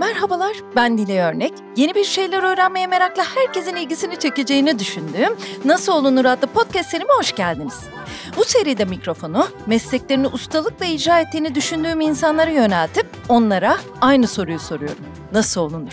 Merhabalar, ben Nilay Örnek. Yeni bir şeyler öğrenmeye merakla herkesin ilgisini çekeceğini düşündüğüm Nasıl Olunur adlı podcast serime hoş geldiniz. Bu seride mikrofonu mesleklerini ustalıkla icra ettiğini düşündüğüm insanlara yöneltip onlara aynı soruyu soruyorum. Nasıl olunur?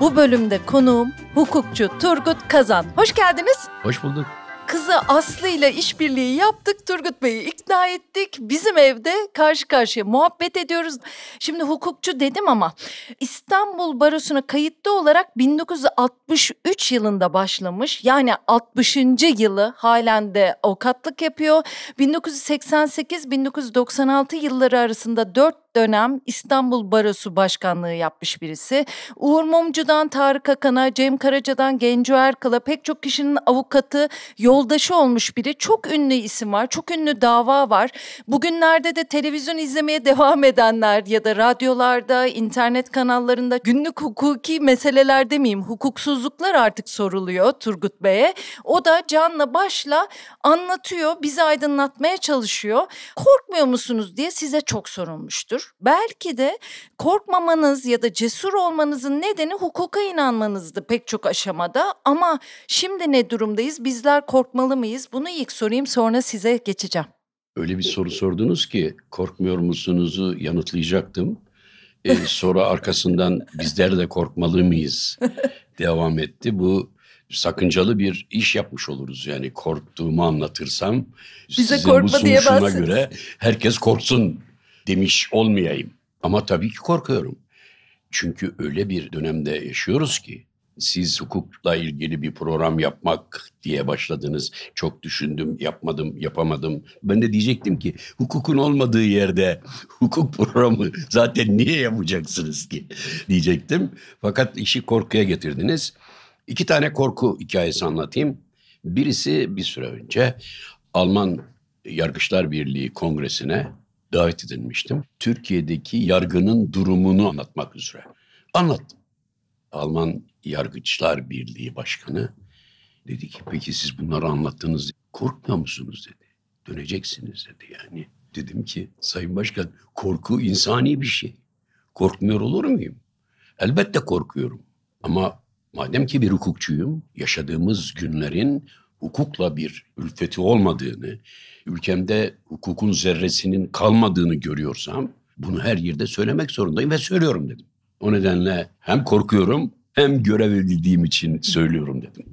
Bu bölümde konuğum hukukçu Turgut Kazan. Hoş geldiniz. Hoş bulduk. Kızı Aslı ile işbirliği yaptık. Turgut Bey'i ikna ettik. Bizim evde karşı karşıya muhabbet ediyoruz. Şimdi hukukçu dedim ama İstanbul Barosu'na kayıtlı olarak 1963 yılında başlamış. Yani 60. yılı halen de avukatlık yapıyor. 1988-1996 yılları arasında 4 dönem İstanbul Barosu Başkanlığı yapmış birisi. Uğur Mumcu'dan Tarık Akan'a, Cem Karaca'dan Genco Erkal'a pek çok kişinin avukatı, yoldaşı olmuş biri. Çok ünlü isim var, çok ünlü dava var. Bugünlerde de televizyon izlemeye devam edenler ya da radyolarda, internet kanallarında günlük hukuki meseleler demeyeyim, hukuksuzluklar artık soruluyor Turgut Bey'e. O da canla başla anlatıyor, bizi aydınlatmaya çalışıyor. Korkmuyor musunuz diye size çok sorulmuştur. Belki de korkmamanız ya da cesur olmanızın nedeni hukuka inanmanızdı pek çok aşamada. Ama şimdi ne durumdayız? Bizler korkmalı mıyız? Bunu ilk sorayım, sonra size geçeceğim. Öyle bir soru sordunuz ki korkmuyor musunuzu yanıtlayacaktım. Soru arkasından bizler de korkmalı mıyız devam etti. Bu sakıncalı bir iş yapmış oluruz. Yani korktuğumu anlatırsam bize sizin bu sunuşuna göre herkes korksun demiş olmayayım. Ama tabii ki korkuyorum. Çünkü öyle bir dönemde yaşıyoruz ki siz hukukla ilgili bir program yapmak diye başladınız. Çok düşündüm, yapmadım, yapamadım. Ben de diyecektim ki hukukun olmadığı yerde hukuk programı zaten niye yapacaksınız ki diyecektim. Fakat işi korkuya getirdiniz. 2 tane korku hikayesi anlatayım. Birisi bir süre önce Alman Yargıçlar Birliği Kongresi'ne davet edilmiştim. Türkiye'deki yargının durumunu anlatmak üzere. Anlattım. Alman Yargıçlar Birliği Başkanı dedi ki peki siz bunları anlattınız. Korkmuyor musunuz dedi. Döneceksiniz dedi yani. Dedim ki Sayın Başkan, korku insani bir şey. Korkmuyor olur muyum? Elbette korkuyorum. Ama madem ki bir hukukçuyum, yaşadığımız günlerin hukukla bir ülfeti olmadığını, ülkemde hukukun zerresinin kalmadığını görüyorsam bunu her yerde söylemek zorundayım ve söylüyorum dedim. O nedenle hem korkuyorum hem görev edildiğim için söylüyorum dedim.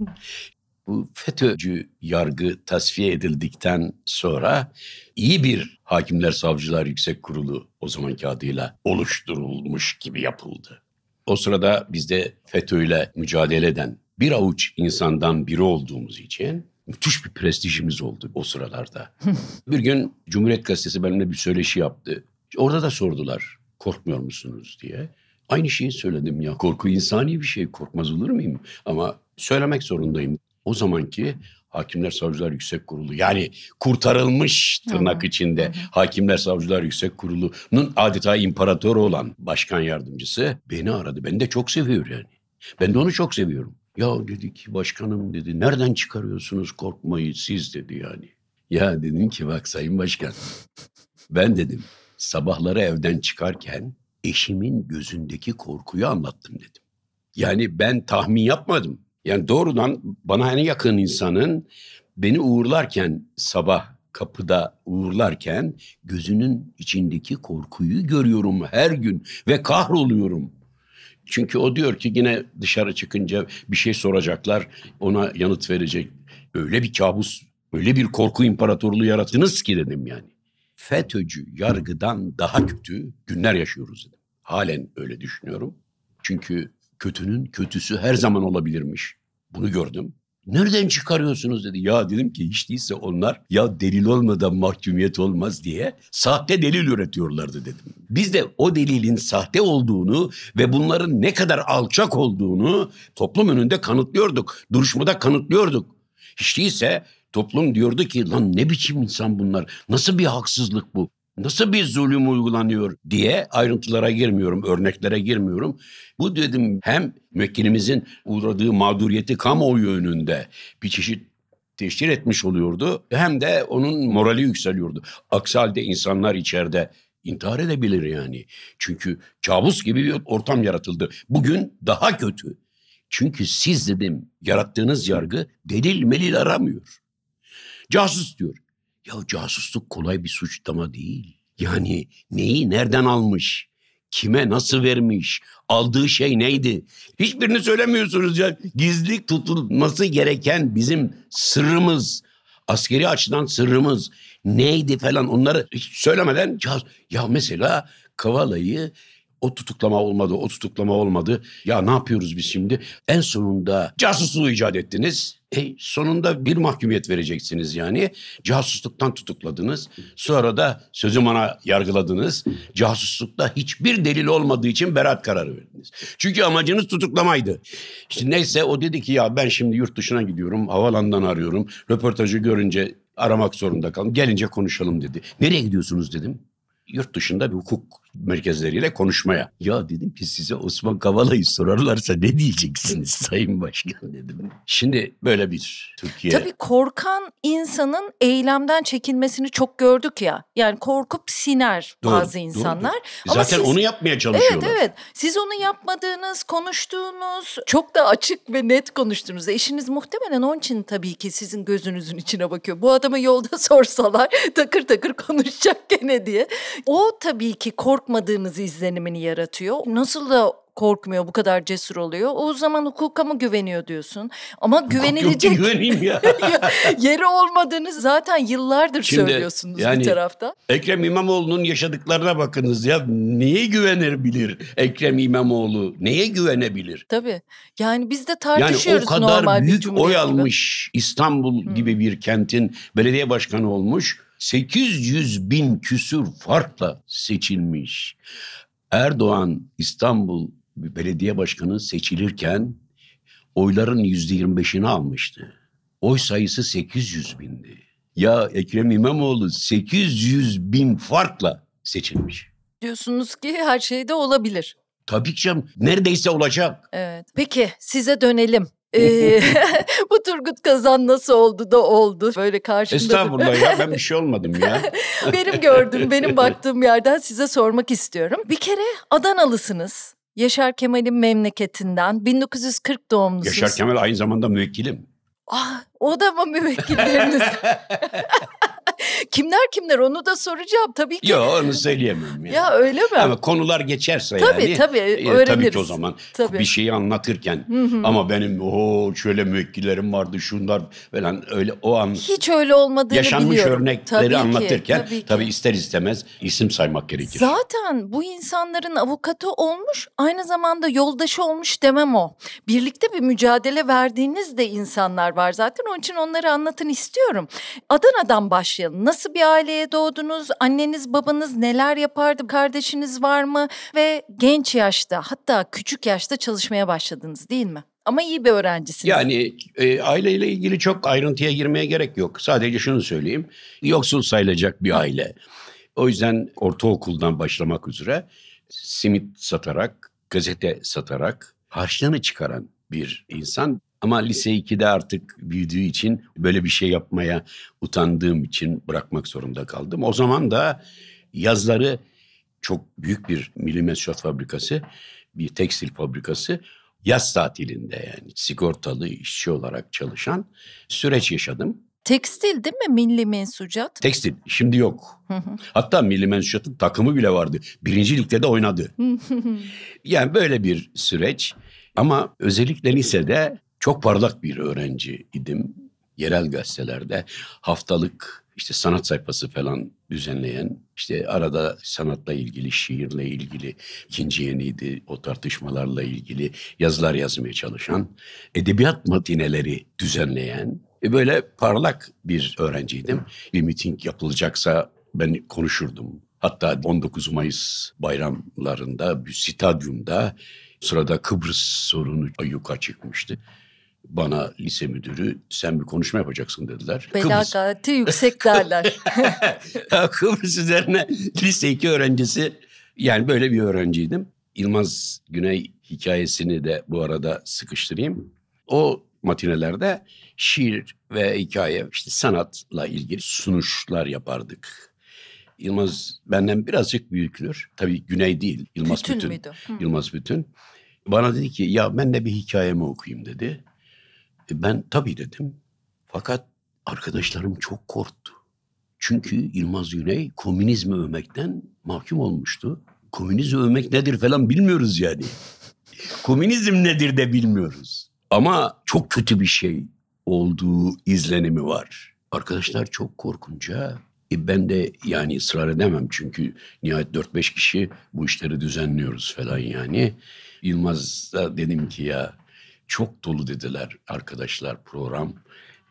Bu FETÖ'cü yargı tasfiye edildikten sonra iyi bir Hakimler Savcılar Yüksek Kurulu o zamanki adıyla oluşturulmuş gibi yapıldı. O sırada biz de FETÖ'yle mücadele eden bir avuç insandan biri olduğumuz için müthiş bir prestijimiz oldu o sıralarda. Bir gün Cumhuriyet Gazetesi benimle bir söyleşi yaptı. Orada da sordular korkmuyor musunuz diye. Aynı şeyi söyledim ya, korku insani bir şey, korkmaz olur muyum? Ama söylemek zorundayım. O zamanki Hakimler Savcılar Yüksek Kurulu, yani kurtarılmış tırnak içinde Hakimler Savcılar Yüksek Kurulu'nun adeta imparatoru olan başkan yardımcısı beni aradı. Beni de çok seviyor yani. Ben de onu çok seviyorum. Ya dedi ki başkanım dedi, nereden çıkarıyorsunuz korkmayı siz dedi yani. Ya dedim ki bak Sayın Başkan, ben dedim sabahları evden çıkarken eşimin gözündeki korkuyu anlattım dedim. Yani ben tahmin yapmadım. Yani doğrudan bana en yakın insanın beni uğurlarken, sabah kapıda uğurlarken gözünün içindeki korkuyu görüyorum her gün ve kahroluyorum. Çünkü o diyor ki yine dışarı çıkınca bir şey soracaklar, ona yanıt verecek. Öyle bir kabus, öyle bir korku imparatorluğu yarattınız ki dedim yani. FETÖ'cü yargıdan daha kötü günler yaşıyoruz dedim. Halen öyle düşünüyorum. Çünkü kötünün kötüsü her zaman olabilirmiş. Bunu gördüm. Nereden çıkarıyorsunuz dedi. Ya dedim ki hiç değilse onlar ya delil olmadan mahkumiyet olmaz diye sahte delil üretiyorlardı dedim. Biz de o delilin sahte olduğunu ve bunların ne kadar alçak olduğunu toplum önünde kanıtlıyorduk. Duruşmada kanıtlıyorduk. Hiç değilse toplum diyordu ki lan ne biçim insan bunlar? Nasıl bir haksızlık bu? Nasıl bir zulüm uygulanıyor diye, ayrıntılara girmiyorum, örneklere girmiyorum. Bu dedim hem müvekkilimizin uğradığı mağduriyeti kamuoyu önünde bir çeşit teşhir etmiş oluyordu. Hem de onun morali yükseliyordu. Aksi halde insanlar içeride intihar edebilir yani. Çünkü kabus gibi bir ortam yaratıldı. Bugün daha kötü. Çünkü siz dedim yarattığınız yargı delil melil aramıyor. Casus diyor. Ya casusluk kolay bir suçlama değil. Yani neyi nereden almış? Kime nasıl vermiş? Aldığı şey neydi? Hiçbirini söylemiyorsunuz ya. Gizli tutulması gereken bizim sırrımız, askeri açıdan sırrımız neydi falan, onları hiç söylemeden ya mesela Kavala'yı o tutuklama olmadı. Ya ne yapıyoruz biz şimdi? En sonunda casusluğu icat ettiniz. Sonunda bir mahkumiyet vereceksiniz yani. Casusluktan tutukladınız. Sonra da sözüm ona yargıladınız. Casuslukta hiçbir delil olmadığı için beraat kararı verdiniz. Çünkü amacınız tutuklamaydı. İşte neyse o dedi ki ya ben şimdi yurt dışına gidiyorum. Havalandan arıyorum. Röportajı görünce aramak zorunda kaldım. Gelince konuşalım dedi. Nereye gidiyorsunuz dedim. Yurt dışında bir hukuk merkezleriyle konuşmaya. Ya dedim ki size Osman Kavala'yı sorarlarsa ne diyeceksiniz Sayın Başkan dedim. Şimdi böyle bir Türkiye. Tabii korkan insanın eylemden çekinmesini çok gördük ya. Yani korkup siner bazı insanlar. Doğru. Ama zaten siz onu yapmaya çalışıyorlar. Evet. Siz onu yapmadığınız, konuştuğunuz, çok da açık ve net konuştuğunuz. İşiniz muhtemelen onun için tabii ki sizin gözünüzün içine bakıyor. Bu adamı yolda sorsalar takır takır konuşacak gene diye. O tabii ki korkmadığımız izlenimini yaratıyor. Nasıl da korkmuyor, bu kadar cesur oluyor. O zaman hukuka mı güveniyor diyorsun? Ama güvenilecek yeri olmadığını zaten yıllardır söylüyorsunuz yani, bir tarafta. Ekrem İmamoğlu'nun yaşadıklarına bakınız ya. Neye güvenebilir Ekrem İmamoğlu? Neye güvenebilir? Tabii. Yani biz de tartışıyoruz normal bir cumhuriyet gibi. Yani o kadar büyük oy almış, İstanbul gibi bir kentin belediye başkanı olmuş. 800 bin küsur farkla seçilmiş. Erdoğan İstanbul Belediye Başkanı seçilirken oyların %25'ini almıştı. Oy sayısı 800 bindi. Ya Ekrem İmamoğlu 800 bin farkla seçilmiş. Diyorsunuz ki her şey de olabilir. Tabii ki canım, neredeyse olacak. Evet. Peki size dönelim. Bu Turgut Kazan nasıl oldu da oldu böyle karşımda. Estağfurullah ya, ben bir şey olmadım ya. Benim gördüğüm, benim baktığım yerden size sormak istiyorum. Bir kere Adanalısınız. Yaşar Kemal'in memleketinden. 1940 doğumlusunuz. Yaşar Kemal aynı zamanda müvekkilim. Ah, o da mı müvekkilleriniz? Kimler onu da soracağım tabii ki. Yok, onu söyleyemem. Yani. Ya öyle mi? Ama konular geçerse tabii, yani. Tabii öğreniriz. Tabii ki o zaman tabii. Bir şeyi anlatırken ama benim şöyle müvekkillerim vardı şunlar falan öyle o an. Hiç öyle olmadığını yaşanmış biliyorum. Yaşanmış örnekleri tabii anlatırken ki, tabii ister istemez isim saymak gerekir. Zaten bu insanların avukatı olmuş aynı zamanda yoldaşı olmuş demem o. Birlikte bir mücadele verdiğiniz de insanlar var zaten onun için onları anlatın istiyorum. Adana'dan başlayalım. Nasıl bir aileye doğdunuz? Anneniz, babanız neler yapardı? Kardeşiniz var mı? Ve genç yaşta, hatta küçük yaşta çalışmaya başladınız değil mi? Ama iyi bir öğrencisiniz. Yani aileyle ilgili çok ayrıntıya girmeye gerek yok. Sadece şunu söyleyeyim. Yoksul sayılacak bir aile. O yüzden ortaokuldan başlamak üzere simit satarak, gazete satarak harçlığını çıkaran bir insan. Ama lise 2'de artık büyüdüğü için böyle bir şey yapmaya utandığım için bırakmak zorunda kaldım. O zaman da yazları çok büyük bir milli mensubat fabrikası, bir tekstil fabrikası yaz tatilinde yani sigortalı işçi olarak çalışan süreç yaşadım. Tekstil değil mi milli mensubat? Tekstil. Şimdi yok. Hatta milli mensubatın takımı bile vardı. 1. Lig'de de oynadı. Yani böyle bir süreç ama özellikle lisede çok parlak bir öğrenci idim. Yerel gazetelerde haftalık sanat sayfası falan düzenleyen, arada sanatla ilgili, şiirle ilgili, ikinci yeniydi o tartışmalarla ilgili yazılar yazmaya çalışan, edebiyat matineleri düzenleyen, böyle parlak bir öğrenciydim. Bir miting yapılacaksa ben konuşurdum. Hatta 19 Mayıs bayramlarında bir stadyumda sırada Kıbrıs sorunu ayyuka çıkmıştı. Bana lise müdürü sen bir konuşma yapacaksın dediler. Belakati yüksek derler. Kıbrıs üzerine lise 2 öğrencisi yani böyle bir öğrenciydim. Yılmaz Güney hikayesini de bu arada sıkıştırayım. O matinelerde şiir ve hikaye sanatla ilgili sunuşlar yapardık. Yılmaz benden birazcık büyüktür. Tabii Güney değil, Yılmaz Bütün. Yılmaz Bütün. Bana dedi ki ya ben de bir hikayemi okuyayım dedi. Ben tabii dedim. Fakat arkadaşlarım çok korktu. Çünkü Yılmaz Güney komünizmi övmekten mahkum olmuştu. Komünizmi övmek nedir falan bilmiyoruz yani. Komünizm nedir de bilmiyoruz. Ama çok kötü bir şey olduğu izlenimi var. Arkadaşlar çok korkunca ben de yani ısrar edemem. Çünkü nihayet 4-5 kişi bu işleri düzenliyoruz falan yani. Yılmaz'a dedim ki ya çok dolu dediler arkadaşlar program.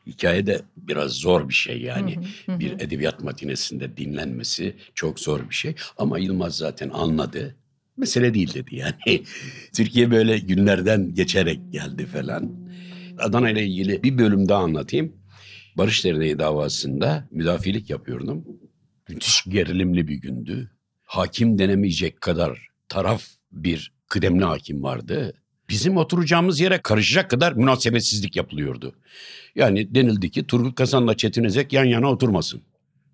Hikaye de biraz zor bir şey yani. Hı hı hı. Bir edebiyat matinesinde dinlenmesi çok zor bir şey. Ama Yılmaz zaten anladı. Mesele değil dedi yani. Türkiye böyle günlerden geçerek geldi falan. Adana ile ilgili bir bölüm daha anlatayım. Barış Derneği davasında müdafilik yapıyordum. Müthiş gerilimli bir gündü. Hakim denemeyecek kadar taraf bir kıdemli hakim vardı. Bizim oturacağımız yere karışacak kadar münasebetsizlik yapılıyordu. Yani denildi ki Turgut Kazan'la Çetin Zeki yan yana oturmasın.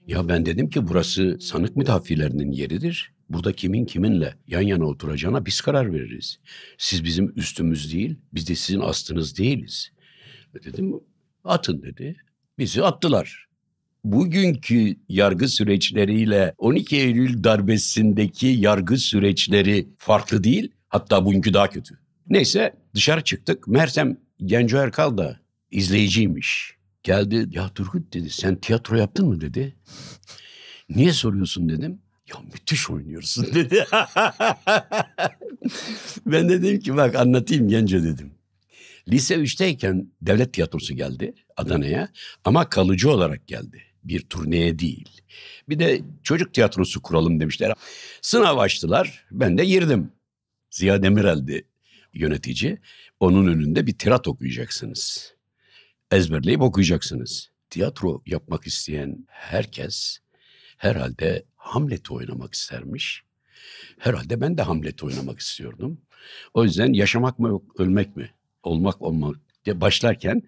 Ya ben dedim ki burası sanık müdafilerinin yeridir. Burada kimin kiminle yan yana oturacağına biz karar veririz. Siz bizim üstümüz değil, biz de sizin astınız değiliz. Dedim atın dedi. Bizi attılar. Bugünkü yargı süreçleriyle 12 Eylül darbesindeki yargı süreçleri farklı değil. Hatta bugünkü daha kötü. Neyse dışarı çıktık. Mersem Genco Erkal da izleyiciymiş. Geldi ya Turgut dedi sen tiyatro yaptın mı dedi. Niye soruyorsun dedim. Ya müthiş oynuyorsun dedi. Ben dedim ki bak anlatayım Genco dedim. Lise 3'teyken Devlet Tiyatrosu geldi Adana'ya ama kalıcı olarak geldi. Bir turneye değil. Bir de çocuk tiyatrosu kuralım demişler. Sınav açtılar ben de girdim. Ziya Demirel'di yönetici. Onun önünde bir tirat okuyacaksınız. Ezberleyip okuyacaksınız. Tiyatro yapmak isteyen herkes herhalde Hamlet'i oynamak istermiş. Herhalde ben de Hamlet'i oynamak istiyordum. O yüzden yaşamak mı yok, ölmek mi? Olmak olmak diye başlarken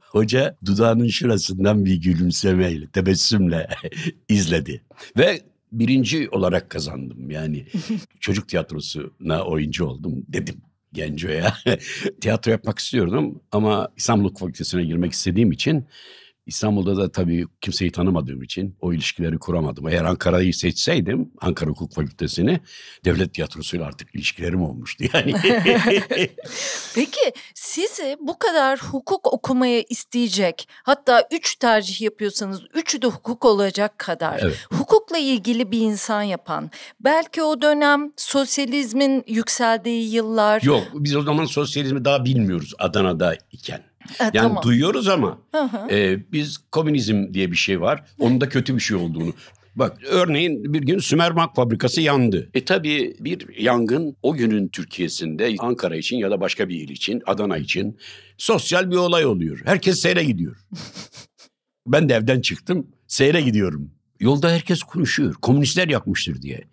hoca dudağının şurasından bir gülümsemeyle, tebessümle izledi. Ve birinci olarak kazandım yani. Çocuk tiyatrosuna oyuncu oldum dedim Genco'ya. Tiyatro yapmak istiyordum ama İstanbul Hukuk Fakültesi'ne girmek istediğim için... İstanbul'da da tabii kimseyi tanımadığım için o ilişkileri kuramadım. Eğer Ankara'yı seçseydim, Ankara Hukuk Fakültesi'ni Devlet Tiyatrosu'yla artık ilişkilerim olmuştu yani. Peki sizi bu kadar hukuk okumaya isteyecek, hatta 3 tercih yapıyorsanız 3'ü de hukuk olacak kadar, evet, hukukla ilgili bir insan yapan, belki o dönem sosyalizmin yükseldiği yıllar... Yok, biz o zaman sosyalizmi daha bilmiyoruz Adana'da iken. Yani tamam, duyuyoruz ama biz komünizm diye bir şey var. Onun da kötü bir şey olduğunu. Bak örneğin bir gün Sümermak fabrikası yandı. Tabii bir yangın o günün Türkiye'sinde Ankara için ya da başka bir il için, Adana için sosyal bir olay oluyor. Herkes seyre gidiyor. Ben de evden çıktım, seyre gidiyorum. Yolda herkes konuşuyor. Komünistler yakmıştır diye.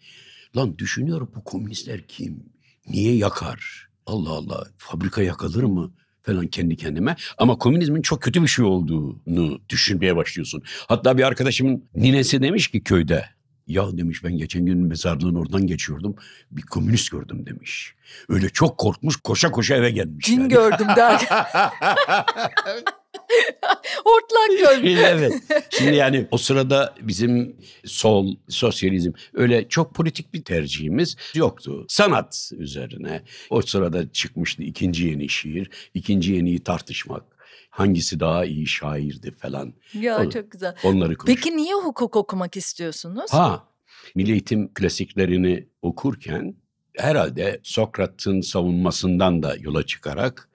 Lan düşünüyorum bu komünistler kim? Niye yakar? Allah Allah fabrika yakılır mı? Falan kendi kendime. Ama komünizmin çok kötü bir şey olduğunu düşünmeye başlıyorsun. Hatta bir arkadaşımın ninesi demiş ki köyde. Ya demiş ben geçen gün mezarlığın oradan geçiyordum. Bir komünist gördüm demiş. Öyle çok korkmuş koşa koşa eve gelmiş. Cin yani gördüm der. Hortlak gördüm. Evet. Şimdi yani o sırada bizim sol, sosyalizm öyle çok politik bir tercihimiz yoktu. Sanat üzerine o sırada çıkmıştı ikinci yeni şiir, ikinci yeniyi tartışmak. Hangisi daha iyi şairdi falan. Ya onu, çok güzel. Onları konuştuk. Peki niye hukuk okumak istiyorsunuz? Milli Eğitim klasiklerini okurken herhalde Sokrat'ın savunmasından da yola çıkarak...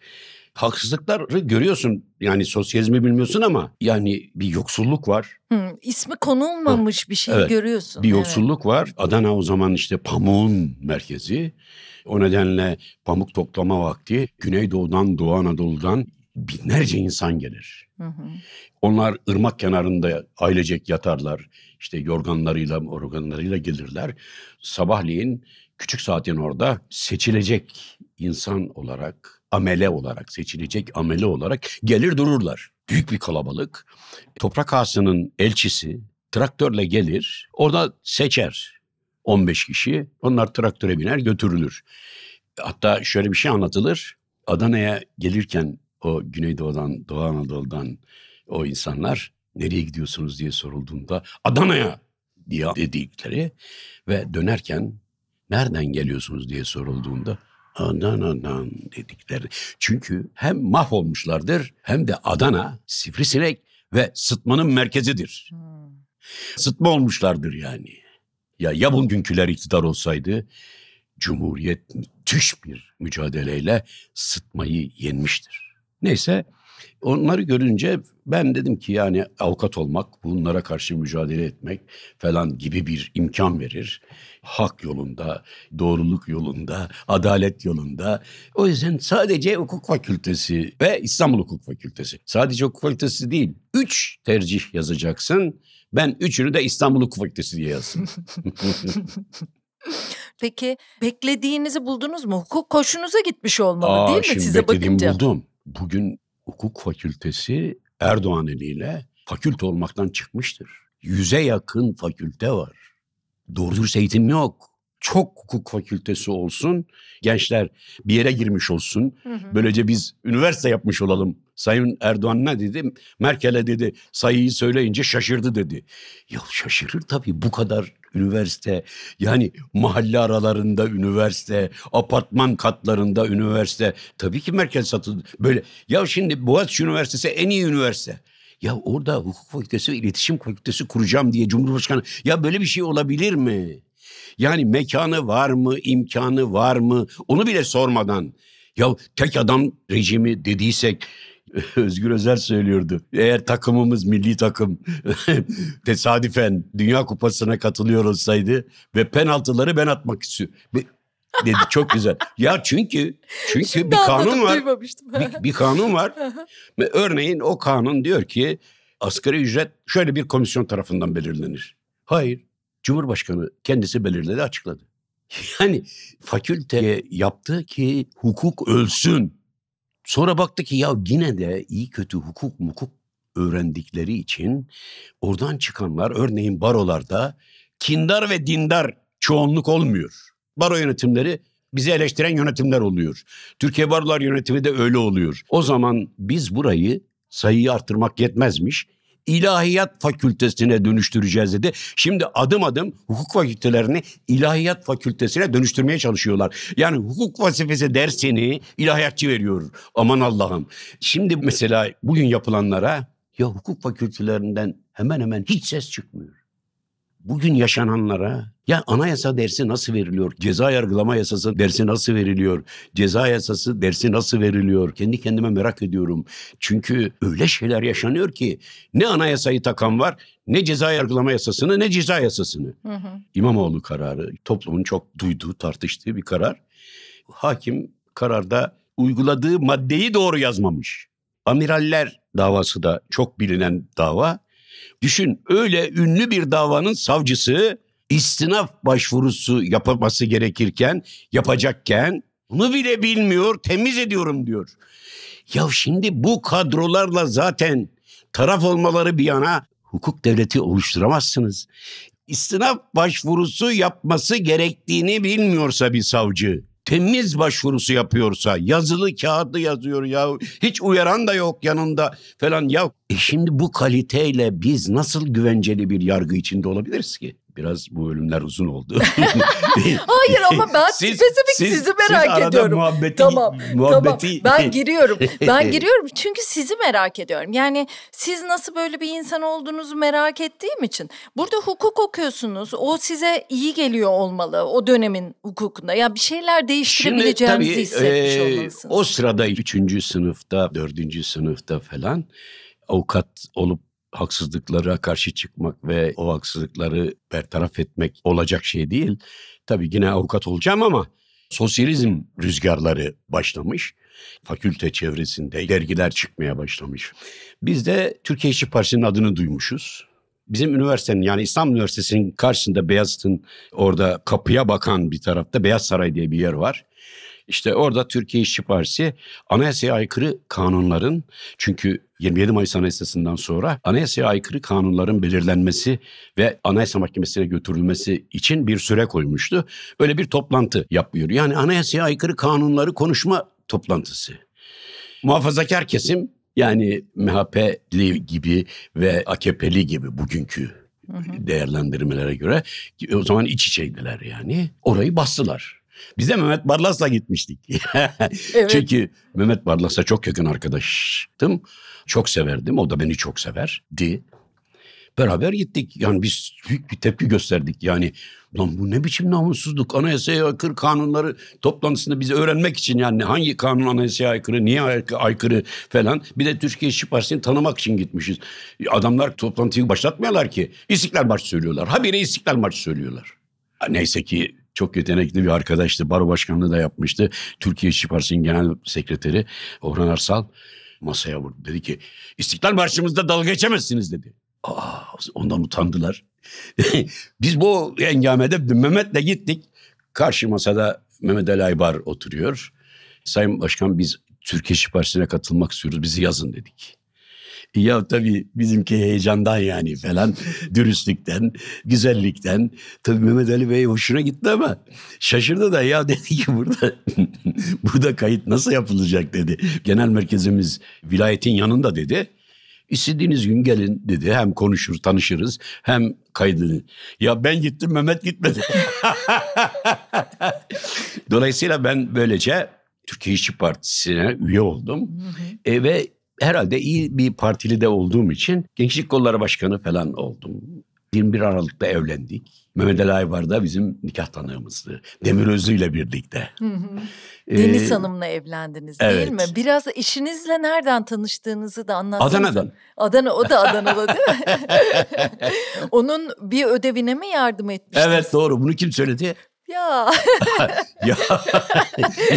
Haksızlıkları görüyorsun yani sosyalizmi bilmiyorsun ama yani bir yoksulluk var. İsmi konulmamış bir şey evet, görüyorsun. Bir yoksulluk var. Adana o zaman işte pamuğun merkezi. O nedenle pamuk toplama vakti Güneydoğu'dan, Doğu Anadolu'dan binlerce insan gelir. Onlar ırmak kenarında ailecek yatarlar. İşte yorganlarıyla, organlarıyla gelirler. Sabahleyin küçük saatin orada seçilecek insan olarak... amele olarak seçilecek amele olarak gelir dururlar. Büyük bir kalabalık. Toprak Ağası'nın elçisi traktörle gelir, orada seçer 15 kişi. Onlar traktöre biner, götürülür. Hatta şöyle bir şey anlatılır. Adana'ya gelirken o Güneydoğu'dan, Doğu Anadolu'dan o insanlar nereye gidiyorsunuz diye sorulduğunda Adana'ya diye dedikleri ve dönerken nereden geliyorsunuz diye sorulduğunda Adana'dan dedikleri. Çünkü hem mahvolmuşlardır hem de Adana sivrisinek ve sıtmanın merkezidir. Sıtma olmuşlardır yani. Ya bugünküler iktidar olsaydı Cumhuriyet müthiş bir mücadeleyle sıtmayı yenmiştir. Neyse onları görünce ben dedim ki yani avukat olmak, bunlara karşı mücadele etmek falan gibi bir imkan verir. Hak yolunda, doğruluk yolunda, adalet yolunda. O yüzden sadece hukuk fakültesi ve İstanbul Hukuk Fakültesi. Sadece hukuk fakültesi değil, 3 tercih yazacaksın. Ben 3'ünü de İstanbul Hukuk Fakültesi diye yazdım. Peki beklediğinizi buldunuz mu? Hukuk hoşunuza gitmiş olmalı değil mi size bakınca? Buldum. Bugün hukuk fakültesi Erdoğan eliyle fakülte olmaktan çıkmıştır. 100'e yakın fakülte var. Doğru dürüst eğitim yok. Çok hukuk fakültesi olsun, gençler bir yere girmiş olsun. Böylece biz üniversite yapmış olalım. Sayın Erdoğan ne dedi? Merkel'e dedi, sayıyı söyleyince şaşırdı dedi. Ya şaşırır tabii, bu kadar üniversite, yani mahalle aralarında üniversite, apartman katlarında üniversite. Tabii ki Merkel satıldı. Böyle ya şimdi Boğaziçi Üniversitesi en iyi üniversite. Ya orada hukuk fakültesi, iletişim fakültesi kuracağım diye Cumhurbaşkanı. Ya böyle bir şey olabilir mi? Yani mekanı var mı, imkanı var mı? Onu bile sormadan. Ya tek adam rejimi dediysek, Özgür Özel söylüyordu. Eğer takımımız, milli takım tesadüfen Dünya Kupası'na katılıyor olsaydı ve penaltıları ben atmak istiyorum dedi. Çok güzel. Ya çünkü bir kanun var. Ve örneğin o kanun diyor ki asgari ücret şöyle bir komisyon tarafından belirlenir. Hayır. Cumhurbaşkanı kendisi belirledi, açıkladı. Yani fakülteye yaptı ki hukuk ölsün. Sonra baktı ki ya yine de iyi kötü hukuk öğrendikleri için oradan çıkanlar, örneğin barolarda kindar ve dindar çoğunluk olmuyor. Baro yönetimleri bizi eleştiren yönetimler oluyor. Türkiye Barolar Yönetimi de öyle oluyor. O zaman biz burayı, sayıyı artırmak yetmezmiş, İlahiyat Fakültesine dönüştüreceğiz dedi. Şimdi adım adım hukuk fakültelerini İlahiyat Fakültesine dönüştürmeye çalışıyorlar. Yani hukuk felsefesi dersini ilahiyatçı veriyor. Aman Allah'ım. Şimdi mesela bugün yapılanlara ya hukuk fakültelerinden hemen hemen hiç ses çıkmıyor. Bugün yaşananlara ya anayasa dersi nasıl veriliyor? Ceza yargılama yasası dersi nasıl veriliyor? Ceza yasası dersi nasıl veriliyor? Kendi kendime merak ediyorum. Çünkü öyle şeyler yaşanıyor ki ne anayasayı takan var, ne ceza yargılama yasasını, ne ceza yasasını. İmamoğlu kararı toplumun çok duyduğu, tartıştığı bir karar. Hakim kararda uyguladığı maddeyi doğru yazmamış. Amiraller davası da çok bilinen dava. Düşün, öyle ünlü bir davanın savcısı istinaf başvurusu yapması gerekirken, yapacakken bunu bile bilmiyor, temiz ediyorum diyor. Ya şimdi bu kadrolarla zaten taraf olmaları bir yana hukuk devleti oluşturamazsınız. İstinaf başvurusu yapması gerektiğini bilmiyorsa bir savcı, temiz başvurusu yapıyorsa, yazılı kağıtlı yazıyor ya, hiç uyaran da yok yanında falan ya. Şimdi bu kaliteyle biz nasıl güvenceli bir yargı içinde olabiliriz ki? Biraz bu bölümler uzun oldu. Hayır ama ben spesifik sizi merak ediyorum. Muhabbeti. Ben giriyorum çünkü sizi merak ediyorum. Yani siz nasıl böyle bir insan olduğunuzu merak ettiğim için. Burada hukuk okuyorsunuz. O size iyi geliyor olmalı o dönemin hukukunda. Ya bir şeyler değiştirebileceğinizi hissetmiş olmalısınız. O sırada 3. sınıfta, 4. sınıfta falan avukat olup haksızlıklara karşı çıkmak ve o haksızlıkları bertaraf etmek olacak şey değil. Tabii yine avukat olacağım ama sosyalizm rüzgarları başlamış. Fakülte çevresinde dergiler çıkmaya başlamış. Biz de Türkiye İşçi Partisi'nin adını duymuşuz. Bizim üniversitenin, yani İstanbul Üniversitesi'nin karşısında Beyazıt'ın orada kapıya bakan bir tarafta Beyaz Saray diye bir yer var. İşte orada Türkiye İşçi Partisi anayasaya aykırı kanunların, çünkü 27 Mayıs Anayasası'ndan sonra anayasaya aykırı kanunların belirlenmesi ve Anayasa Mahkemesi'ne götürülmesi için bir süre koymuştu. Böyle bir toplantı yapmıyor. Yani anayasaya aykırı kanunları konuşma toplantısı. Muhafazakar kesim, yani MHP'li gibi ve AKP'li gibi bugünkü değerlendirmelere göre o zaman iç içeydiler yani. Orayı bastılar. Biz de Mehmet Barlas'la gitmiştik. Evet. Çünkü Mehmet Barlas'a çok yakın arkadaştım. Çok severdim. O da beni çok severdi. Beraber gittik. Yani biz büyük bir tepki gösterdik. Yani lan bu ne biçim namussuzluk? Anayasaya aykırı kanunları toplantısında bizi öğrenmek için, yani hangi kanun anayasaya aykırı, niye aykırı falan. Bir de Türkiye İşçi Partisi'ni tanımak için gitmişiz. Adamlar toplantıyı başlatmıyorlar ki. İstiklal Marşı söylüyorlar. Habire İstiklal Marşı söylüyorlar. Neyse ki çok yetenekli bir arkadaştı. Baro başkanlığı da yapmıştı. Türkiye İşçi Partisi'nin genel sekreteri Orhan Arsal masaya vurdu. Dedi ki İstiklal Marşı'mızda dalga geçemezsiniz dedi. Aa, ondan utandılar. Biz bu engamede Mehmet'le gittik. Karşı masada Mehmet Ali Aybar oturuyor. Sayın Başkan, biz Türkiye İşçi Partisi'ne katılmak istiyoruz. Bizi yazın dedik. Ya tabii bizimki heyecandan yani falan, dürüstlükten, güzellikten. Tabii Mehmet Ali Bey hoşuna gitti ama şaşırdı da, ya dedi ki burada kayıt nasıl yapılacak dedi. Genel merkezimiz vilayetin yanında dedi. İstediğiniz gün gelin dedi. Hem konuşur, tanışırız, hem kaydını. Ya ben gittim, Mehmet gitmedi. Dolayısıyla ben böylece Türkiye İşçi Partisi'ne üye oldum. Ve herhalde iyi bir partili de olduğum için Gençlik Kolları Başkanı falan oldum. 21 Aralık'ta evlendik. Mehmet Ali Aybar da bizim nikah tanığımızdı. Demir Özlü ile birlikte. Deniz Hanım'la evlendiniz değil mi? Biraz eşinizle nereden tanıştığınızı da anlattınız. Adana'dan. Adana, o da Adanalı değil mi? Onun bir ödevine mi yardım etmiştiniz? Evet, doğru. Bunu kim söyledi? Ya.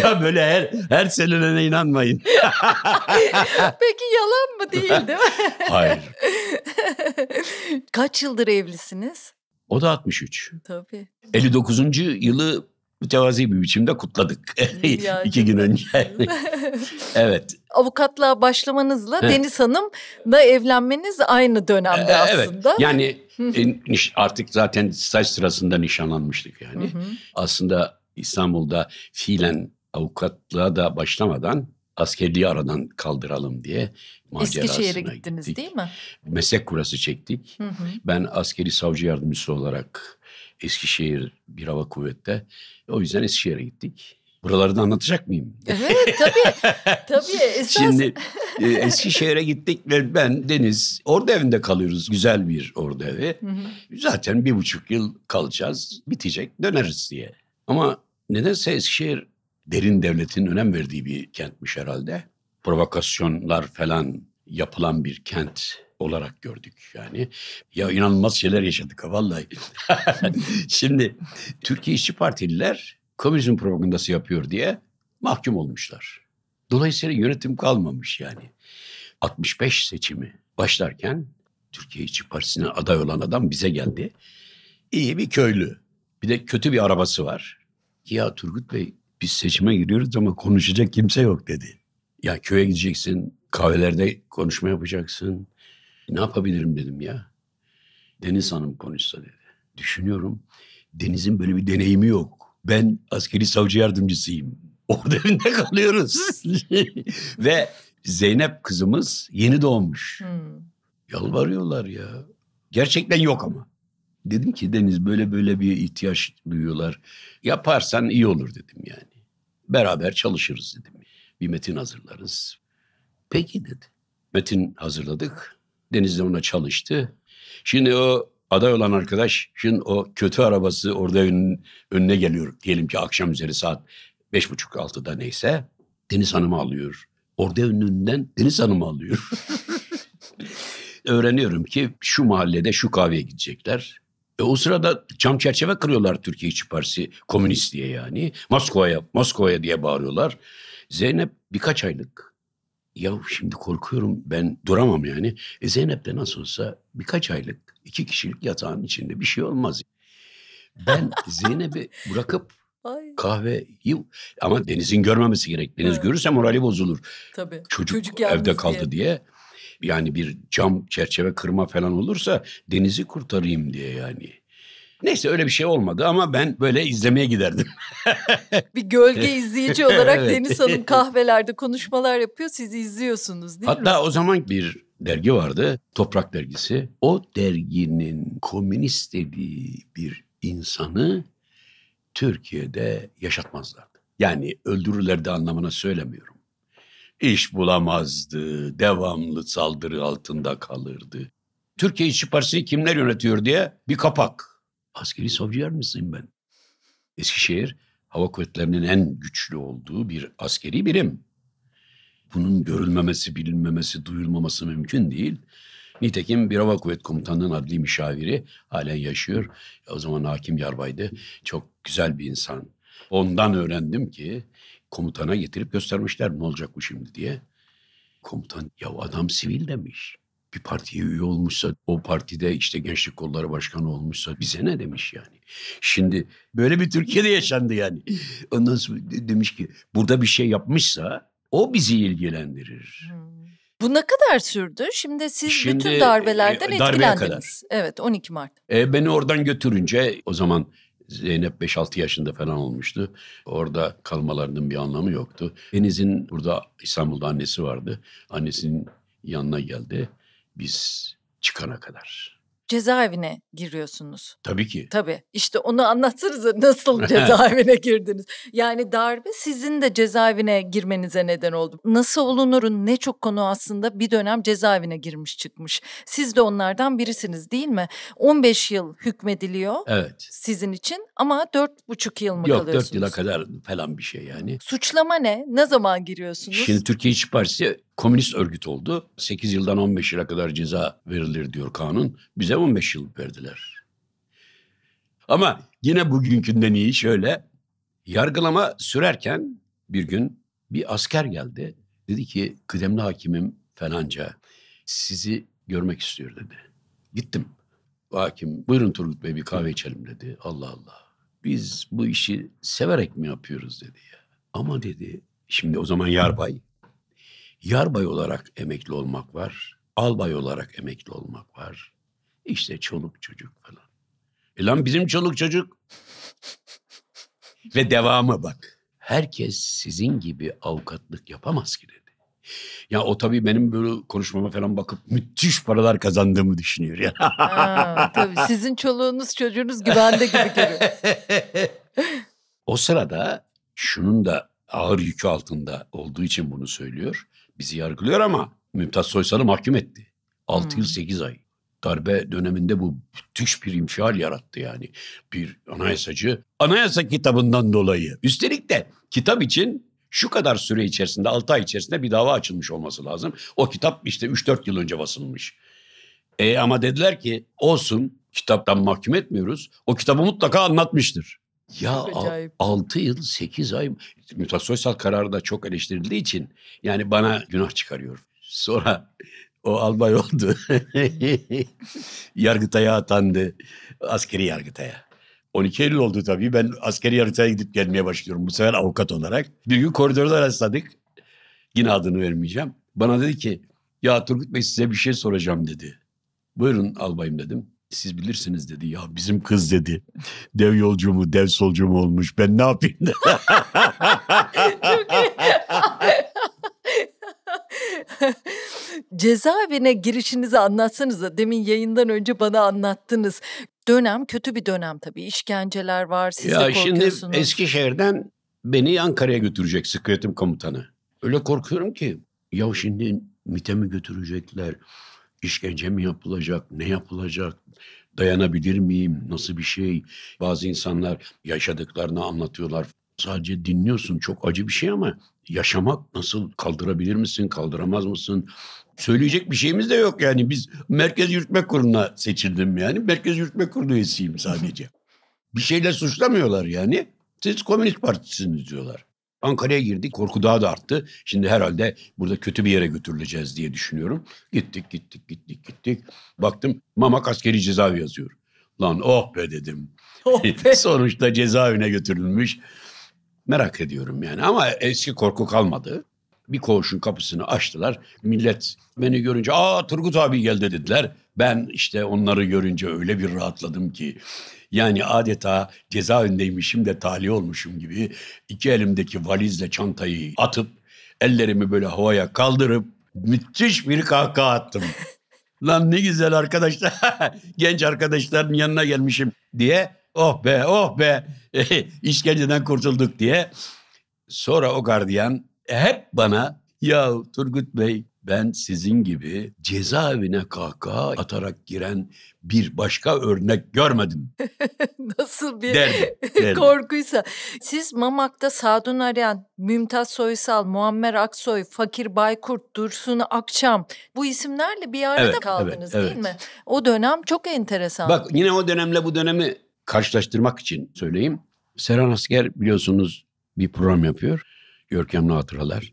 ya böyle her söylenene inanmayın. Peki yalan mı, değil mi? Hayır. Kaç yıldır evlisiniz? O da 63. Tabii. 59. yılı mütevazi bir biçimde kutladık. İki gün önce. Evet. Avukatlığa başlamanızla Deniz Hanım'la evlenmeniz aynı dönemde aslında. Evet. Yani artık zaten staj sırasında nişanlanmıştık yani. Aslında İstanbul'da fiilen avukatlığa da başlamadan askerliği aradan kaldıralım diye macerasına Eskişehir'e gittik. Değil mi? Meslek kurası çektik. Ben askeri savcı yardımcısı olarak Eskişehir Bir Hava Kuvvet'te. O yüzden Eskişehir'e gittik. Buraları da anlatacak mıyım? Evet, tabii. Şimdi Eskişehir'e gittik ve ben, Deniz, ordu evinde kalıyoruz. Güzel bir ordu evi. Zaten 1,5 yıl kalacağız. Bitecek, döneriz diye. Ama nedense Eskişehir derin devletin önem verdiği bir kentmiş herhalde. Provokasyonlar falan yapılan bir kent olarak gördük yani. Ya inanılmaz şeyler yaşadık vallahi. Şimdi Türkiye İşçi Partililer komünizm propagandası yapıyor diye mahkum olmuşlar. Dolayısıyla yönetim kalmamış yani. 65 seçimi başlarken Türkiye İşçi Partisi'ne aday olan adam bize geldi. İyi bir köylü. Bir de kötü bir arabası var. Ya Turgut Bey, biz seçime giriyoruz ama konuşacak kimse yok dedi. Ya köye gideceksin, kahvelerde konuşma yapacaksın. Ne yapabilirim dedim ya. Deniz Hanım konuşsa dedi. Düşünüyorum, Deniz'in böyle bir deneyimi yok. Ben askeri savcı yardımcısıyım. Orada evinde kalıyoruz. Ve Zeynep kızımız yeni doğmuş. Yalvarıyorlar ya. Gerçekten yok ama. Dedim ki Deniz, böyle bir ihtiyaç duyuyorlar. Yaparsan iyi olur dedim yani. Beraber çalışırız dedim. Bir metin hazırlarız. Peki dedi. Metin hazırladık. Deniz de ona çalıştı. Şimdi o aday olan arkadaş, şimdi o kötü arabası orada önüne geliyor. Diyelim ki akşam üzeri saat 5.30-6'da neyse. Deniz Hanım'ı alıyor. Orada önünden Deniz Hanım'ı alıyor. Öğreniyorum ki şu mahallede şu kahveye gidecekler. O sırada cam çerçeve kırıyorlar Türkiye İşçi Partisi komünist diye yani. Moskova'ya, Moskova'ya diye bağırıyorlar. Zeynep birkaç aylık. Ya şimdi korkuyorum, ben duramam yani. Zeynep de nasıl olsa birkaç aylık 2 kişilik yatağın içinde, bir şey olmaz. Ben Zeynep'i bırakıp Ay. Kahveyi ama Deniz'in görmemesi gerek. Deniz evet. görürse morali bozulur. Tabii. Çocuk evde kaldı diye. Yani bir cam çerçeve kırma falan olursa Deniz'i kurtarayım diye yani. Neyse öyle bir şey olmadı ama ben böyle izlemeye giderdim. Bir gölge izleyici olarak evet. Deniz Hanım kahvelerde konuşmalar yapıyor. Siz izliyorsunuz değil mi? Hatta o zaman bir dergi vardı. Toprak dergisi. O derginin komünist dediği bir insanı Türkiye'de yaşatmazlardı. Yani öldürürlerdi anlamına söylemiyorum. İş bulamazdı, devamlı saldırı altında kalırdı. Türkiye İşçi Partisi'ni kimler yönetiyor diye bir kapak. Askeri savcı yardımcısıyım ben. Eskişehir Hava Kuvvetleri'nin en güçlü olduğu bir askeri birim. Bunun görülmemesi, bilinmemesi, duyulmaması mümkün değil. Nitekim bir hava kuvvet komutanının adli müşaviri halen yaşıyor. O zaman hakim yarbaydı. Çok güzel bir insan. Ondan öğrendim ki komutana getirip göstermişler ne olacak bu şimdi diye. Komutan ya adam sivil demiş. Bir partiye üye olmuşsa, o partide işte gençlik kolları başkanı olmuşsa bize ne demiş yani. Şimdi böyle bir Türkiye'de yaşandı yani. Ondan sonra demiş ki burada bir şey yapmışsa o bizi ilgilendirir. Bu ne kadar sürdü? Şimdi siz şimdi, bütün darbelerden etkilendiniz. Kadar. Evet 12 Mart. Beni oradan götürünce o zaman Zeynep 5-6 yaşında falan olmuştu. Orada kalmalarının bir anlamı yoktu. Deniz'in burada İstanbul'da annesi vardı. Annesinin yanına geldi. Biz çıkana kadar. Cezaevine giriyorsunuz. Tabii ki. Tabii. İşte onu anlatsanıza nasıl cezaevine girdiniz. Yani darbe sizin de cezaevine girmenize neden oldu. Nasıl Olunur'un ne çok konu aslında bir dönem cezaevine girmiş çıkmış. Siz de onlardan birisiniz değil mi? 15 yıl hükmediliyor evet. sizin için ama 4,5 yıl mı yok, kalıyorsunuz? Yok 4 yıla kadar falan bir şey yani. Suçlama ne? Ne zaman giriyorsunuz? Şimdi Türkiye İşçi Partisi komünist örgüt oldu. 8 yıldan 15 yıla kadar ceza verilir diyor kanun. Bize 15 yıl verdiler. Ama yine bugünkünden iyi şöyle. Yargılama sürerken bir gün bir asker geldi. Dedi ki kıdemli hakimim falanca sizi görmek istiyor dedi. Gittim. Hakim buyurun Turgut Bey bir kahve içelim dedi. Allah Allah. Biz bu işi severek mi yapıyoruz dedi ya. Ama dedi şimdi o zaman yarbay. Yarbay olarak emekli olmak var. Albay olarak emekli olmak var. İşte çoluk çocuk falan. Lan bizim çoluk çocuk. Ve devamı bak. Herkes sizin gibi avukatlık yapamaz ki dedi. Ya o tabii benim böyle konuşmama falan bakıp müthiş paralar kazandığımı düşünüyor ya. Aa, tabii sizin çoluğunuz çocuğunuz güvende gibi görüyor. O sırada şunun da ağır yükü altında olduğu için bunu söylüyor. Bizi yargılıyor ama Mümtaz Soysal'ı mahkum etti. 6 yıl 8 ay. Darbe döneminde bu müthiş bir infial yarattı yani. Bir anayasacı anayasa kitabından dolayı. Üstelik de kitap için şu kadar süre içerisinde 6 ay içerisinde bir dava açılmış olması lazım. O kitap işte 3-4 yıl önce basılmış. Ama dediler ki olsun kitaptan mahkum etmiyoruz. O kitabı mutlaka anlatmıştır. Ya 6 yıl 8 ay Mümtaz Soysal kararı da çok eleştirildiği için yani bana günah çıkarıyor. Sonra o albay oldu. Yargıtay'a atandı. Askeri Yargıtay'a. 12 Eylül oldu tabii. Ben askeri Yargıtay'a gidip gelmeye başlıyorum. Bu sefer avukat olarak. Bir gün koridorda rastladık. Yine adını vermeyeceğim. Bana dedi ki ya Turgut Bey size bir şey soracağım dedi. Buyurun albayım dedim. Siz bilirsiniz dedi. Ya bizim kız dedi. Dev yolcu mu, dev solcu mu olmuş? Ben ne yapayım dedi. Çok iyi. Cezaevine girişinizi anlatsanıza. Demin yayından önce bana anlattınız. Dönem kötü bir dönem tabii. İşkenceler var. Siz ya de korkuyorsunuz. Şimdi Eskişehir'den beni Ankara'ya götürecek sık yönetim komutanı. Öyle korkuyorum ki. Ya şimdi MİT'e mi götürecekler? İşkence mi yapılacak? Ne yapılacak? Dayanabilir miyim? Nasıl bir şey? Bazı insanlar yaşadıklarını anlatıyorlar. Sadece dinliyorsun. Çok acı bir şey ama yaşamak nasıl? Kaldırabilir misin? Kaldıramaz mısın? Söyleyecek bir şeyimiz de yok yani. Biz Merkez Yürütme Kurulu'na seçildim yani. Merkez Yürütme Kurulu üyesiyim sadece. Bir şeyle suçlamıyorlar yani. Siz Komünist Partisiniz diyorlar. Ankara'ya girdik. Korku daha da arttı. Şimdi herhalde burada kötü bir yere götürüleceğiz diye düşünüyorum. Gittik. Baktım Mamak askeri cezaevi yazıyor. Lan oh be dedim. Sonuçta cezaevine götürülmüş. Merak ediyorum yani, ama eski korku kalmadı. Bir koğuşun kapısını açtılar. Millet beni görünce Turgut abi geldi dediler. Ben işte onları görünce öyle bir rahatladım ki. Yani adeta cezaevindeymişim de tahliye olmuşum gibi. İki elimdeki valizle çantayı atıp ellerimi böyle havaya kaldırıp müthiş bir kahkaha attım. Lan ne güzel arkadaşlar, genç arkadaşların yanına gelmişim diye. Oh be, oh be, işkenceden kurtulduk diye. Sonra o gardiyan hep bana, ya Turgut Bey, ben sizin gibi cezaevine kahkaha atarak giren bir başka örnek görmedim. Nasıl bir derdi. Korkuysa. Siz Mamak'ta Sadun Arayan, Mümtaz Soysal, Muammer Aksoy, Fakir Baykurt, Dursun Akçam, bu isimlerle bir arada kaldınız değil mi? O dönem çok enteresan. Bak, yine o dönemle bu dönemi karşılaştırmak için söyleyeyim. Seren Asker biliyorsunuz bir program yapıyor. Görkemli Hatıralar.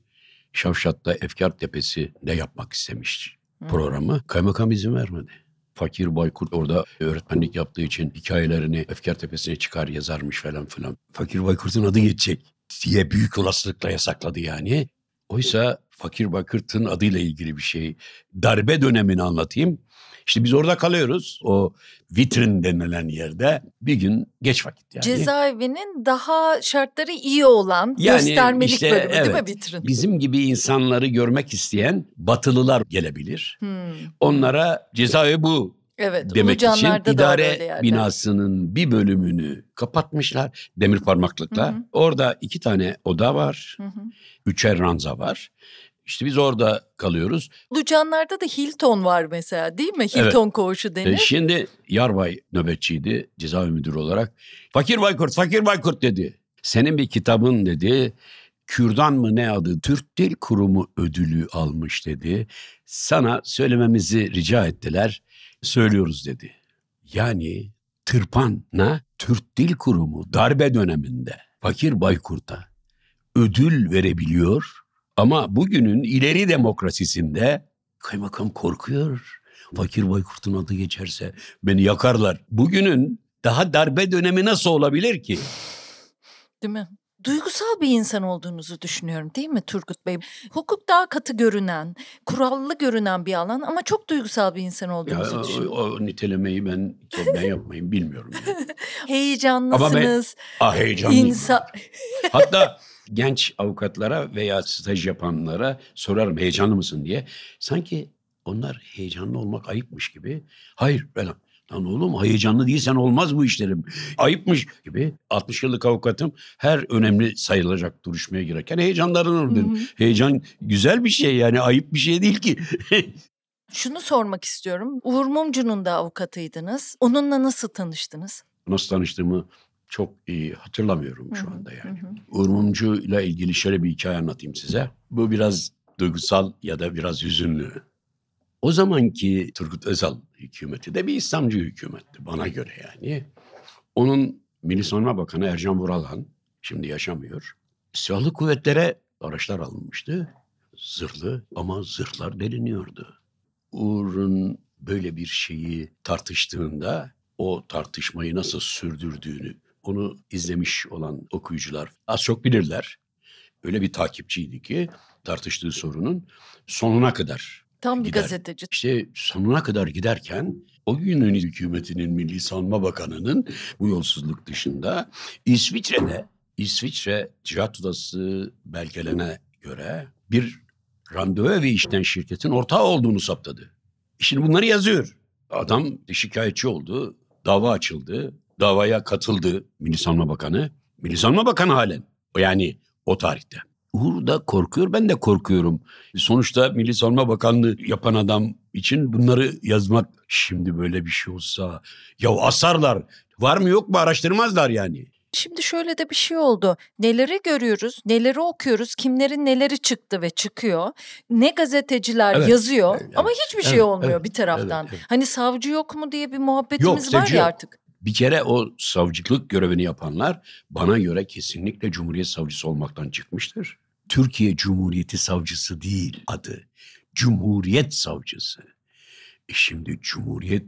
Şavşat'ta Efkar Tepesi'nde yapmak istemiş programı. Kaymakam izin vermedi. Fakir Baykurt orada öğretmenlik yaptığı için hikayelerini Efkar Tepesi'ne çıkar yazarmış falan filan. Fakir Baykurt'un adı geçecek diye büyük olasılıkla yasakladı yani. Oysa Fakir Baykurt'un adıyla ilgili bir şey. Darbe dönemini anlatayım. İşte biz orada kalıyoruz. O vitrin denilen yerde bir gün geç vakit yani. Cezaevinin daha şartları iyi olan yani göstermelik işte, bölümü değil mi vitrin? Bizim gibi insanları görmek isteyen batılılar gelebilir. Onlara cezaevi bu demek için idare binasının bir bölümünü kapatmışlar demir parmaklıkla. Orada 2 tane oda var. 3'er ranza var. İşte biz orada kalıyoruz. Lucanlarda da Hilton var mesela değil mi? Hilton koğuşu denir. Şimdi Yarbay nöbetçiydi cezaevi müdürü olarak. Fakir Baykurt, Fakir Baykurt dedi. Senin bir kitabın dedi. Kürdan mı ne adı? Türk Dil Kurumu ödülü almış dedi. Sana söylememizi rica ettiler. Söylüyoruz dedi. Yani Tırpan'a Türk Dil Kurumu darbe döneminde Fakir Baykurt'a ödül verebiliyor. Ama bugünün ileri demokrasisinde kaymakam korkuyor. Fakir Baykurt'un adı geçerse beni yakarlar. Bugünün daha darbe dönemi nasıl olabilir ki? Değil mi? Duygusal bir insan olduğunuzu düşünüyorum değil mi Turgut Bey? Hukuk daha katı görünen, kurallı görünen bir alan ama çok duygusal bir insan olduğunuzu düşünüyorum. O nitelemeyi ben kendime yapmayayım bilmiyorum. Yani. Heyecanlısınız. Ama ben heyecanlıyım. Hatta... Genç avukatlara veya staj yapanlara sorarım heyecanlı mısın diye. Sanki onlar heyecanlı olmak ayıpmış gibi. Hayır falan. Lan oğlum heyecanlı değilsen olmaz bu işlerim. Ayıpmış gibi. 60 yıllık avukatım her önemli sayılacak duruşmaya girerken heyecanlarını dedim. Heyecan güzel bir şey yani, ayıp bir şey değil ki. Şunu sormak istiyorum. Uğur Mumcu'nun da avukatıydınız. Onunla nasıl tanıştınız? Nasıl tanıştığımı... Çok iyi hatırlamıyorum şu anda yani. Uğur Mumcu ile ilgili şöyle bir hikaye anlatayım size. Bu biraz duygusal ya da biraz hüzünlü. O zamanki Turgut Özal hükümeti de bir İslamcı hükümetti bana göre yani. Onun Milli Savunma Bakanı Ercan Vuralan, şimdi yaşamıyor. Silahlı kuvvetlere araçlar alınmıştı. Zırhlı, ama zırhlar deliniyordu. Uğur'un böyle bir şeyi tartıştığında... O tartışmayı nasıl sürdürdüğünü, onu izlemiş olan okuyucular az çok bilirler. Öyle bir takipçiydi ki tartıştığı sorunun sonuna kadar tam bir gazeteci. İşte sonuna kadar giderken o günün hükümetinin Milli Savunma Bakanı'nın bu yolsuzluk dışında İsviçre Ticaret Odası belgelerine göre bir randevu evi işten şirketin ortağı olduğunu saptadı. Şimdi bunları yazıyor. Adam şikayetçi oldu. Dava açıldı. Davaya katıldı Milli Savunma Bakanı. Milli Savunma Bakanı halen. Yani o tarihte. Uğur da korkuyor, ben de korkuyorum. Sonuçta Milli Savunma Bakanlığı yapan adam için bunları yazmak... Şimdi böyle bir şey olsa... Ya asarlar. Var mı yok mu araştırmazlar yani. Şimdi şöyle de bir şey oldu. Neleri görüyoruz, neleri okuyoruz, kimlerin neleri çıktı ve çıkıyor. Ne gazeteciler yazıyor ama hiçbir şey olmuyor bir taraftan. Hani savcı yok mu diye bir muhabbetimiz var ya artık. Bir kere o savcılık görevini yapanlar bana göre kesinlikle Cumhuriyet Savcısı olmaktan çıkmıştır. Türkiye Cumhuriyeti Savcısı değil adı. Cumhuriyet Savcısı. Şimdi Cumhuriyet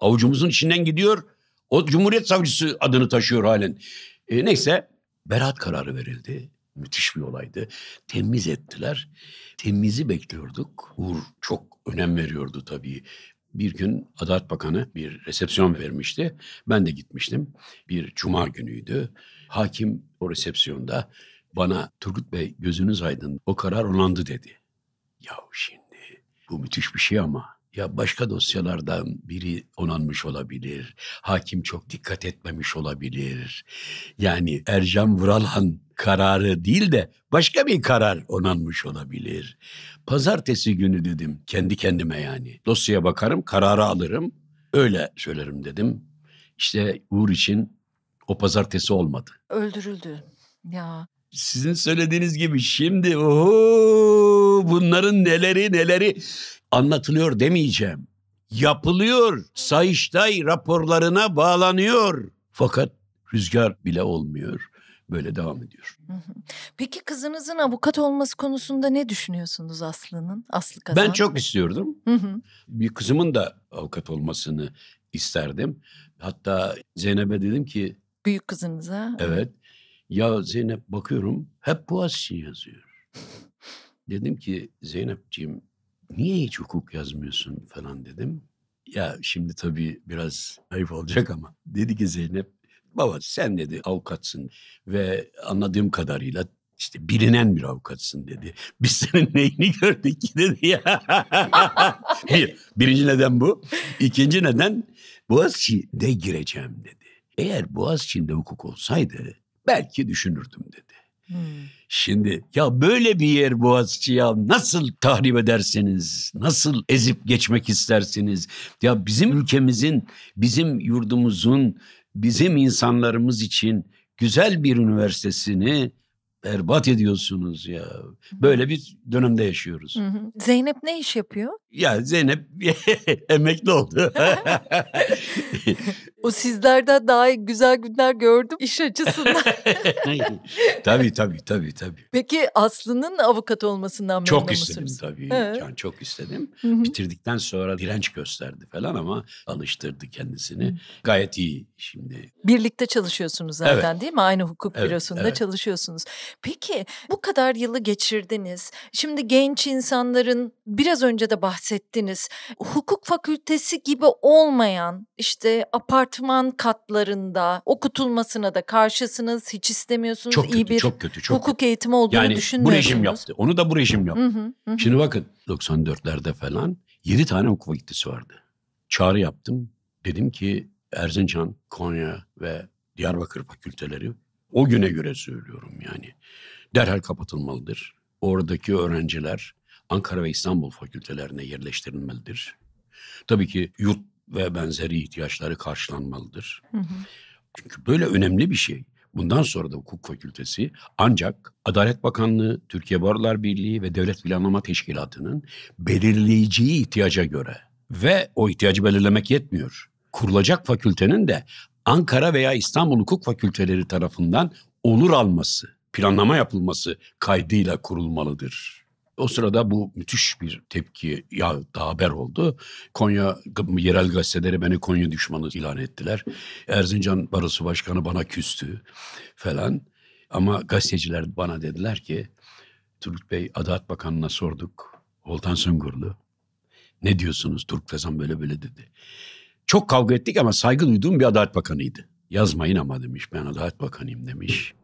avucumuzun içinden gidiyor. O Cumhuriyet Savcısı adını taşıyor halen. Neyse beraat kararı verildi. Müthiş bir olaydı. Temiz ettiler. Temizi bekliyorduk. Uğur çok önem veriyordu tabii. Bir gün Adalet Bakanı bir resepsiyon vermişti. Ben de gitmiştim. Bir cuma günüydü. Hakim o resepsiyonda bana Turgut Bey gözünüz aydın o karar onandı dedi. Yahu şimdi bu müthiş bir şey ama. Ya başka dosyalardan biri onanmış olabilir. Hakim çok dikkat etmemiş olabilir. Yani Ercan Vuralhan kararı değil de başka bir karar onanmış olabilir. Pazartesi günü dedim kendi kendime yani. Dosyaya bakarım, kararı alırım. Öyle söylerim dedim. İşte Uğur için o pazartesi olmadı. Öldürüldü. Ya. Sizin söylediğiniz gibi şimdi bunların neleri anlatılıyor demeyeceğim. Yapılıyor. Sayıştay raporlarına bağlanıyor. Fakat rüzgar bile olmuyor. Böyle devam ediyor. Peki kızınızın avukat olması konusunda ne düşünüyorsunuz Aslı'nın? Aslı Kazan. Ben çok istiyordum. Bir kızımın da avukat olmasını isterdim. Hatta Zeynep'e dedim ki... Büyük kızınıza. Evet. Ya Zeynep bakıyorum hep Boğaziçi yazıyor. Dedim ki Zeynep'ciğim niye hiç hukuk yazmıyorsun falan dedim. Ya şimdi tabii biraz ayıp olacak ama. Dedi ki Zeynep baba sen dedi avukatsın ve anladığım kadarıyla işte bilinen bir avukatsın dedi. Biz senin neyini gördük ki dedi ya. Birinci neden bu. İkinci neden Boğaziçi'de gireceğim dedi. Eğer Boğaziçi'nde hukuk olsaydı belki düşünürdüm dedi. Şimdi ya böyle bir yer Boğaziçi'ye nasıl tahrip edersiniz? Nasıl ezip geçmek istersiniz? Ya bizim ülkemizin, bizim yurdumuzun, bizim insanlarımız için güzel bir üniversitesini berbat ediyorsunuz ya. Böyle bir dönemde yaşıyoruz. Zeynep ne iş yapıyor? Ya Zeynep emekli oldu. O sizlerden daha güzel günler gördüm iş açısından. Tabii. Peki Aslı'nın avukat olmasından memnun musunuz? Çok istedim tabii. Yani çok istedim. Bitirdikten sonra direnç gösterdi falan ama alıştırdı kendisini. Gayet iyi şimdi. Birlikte çalışıyorsunuz zaten değil mi? Aynı hukuk bürosunda çalışıyorsunuz. Peki bu kadar yılı geçirdiniz. Şimdi genç insanların biraz önce de bahsettiniz. Hukuk fakültesi gibi olmayan işte apartman katlarında okutulmasına da karşısınız. Hiç istemiyorsunuz. Çok iyi kötü, bir çok kötü, çok hukuk eğitimi olduğunu yani düşünmüyorsunuz. Yani bu rejim yaptı. Onu da bu rejim yaptı. Şimdi bakın 94'lerde falan 7 tane hukuk fakültesi vardı. Çağrı yaptım. Dedim ki Erzincan, Konya ve Diyarbakır fakülteleri o güne göre söylüyorum yani. Derhal kapatılmalıdır. Oradaki öğrenciler Ankara ve İstanbul fakültelerine yerleştirilmelidir. Tabii ki yurt ve benzeri ihtiyaçları karşılanmalıdır. Çünkü böyle önemli bir şey. Bundan sonra da hukuk fakültesi ancak Adalet Bakanlığı, Türkiye Barolar Birliği ve Devlet Planlama Teşkilatı'nın belirleyeceği ihtiyaca göre ve o ihtiyacı belirlemek yetmiyor. Kurulacak fakültenin de Ankara veya İstanbul Hukuk Fakülteleri tarafından olur alması, planlama yapılması kaydıyla kurulmalıdır. O sırada bu müthiş bir tepki da haber oldu. Konya yerel gazeteleri beni Konya düşmanı ilan ettiler. Erzincan Barosu Başkanı bana küstü falan. Ama gazeteciler bana dediler ki Turgut Bey Adalet Bakanı'na sorduk. Voltan Söngürlü. Ne diyorsunuz Turgut Kazan böyle böyle dedi. Çok kavga ettik ama saygı duyduğum bir Adalet Bakanı'ydı. Yazmayın ama demiş ben Adalet Bakanıyım demiş.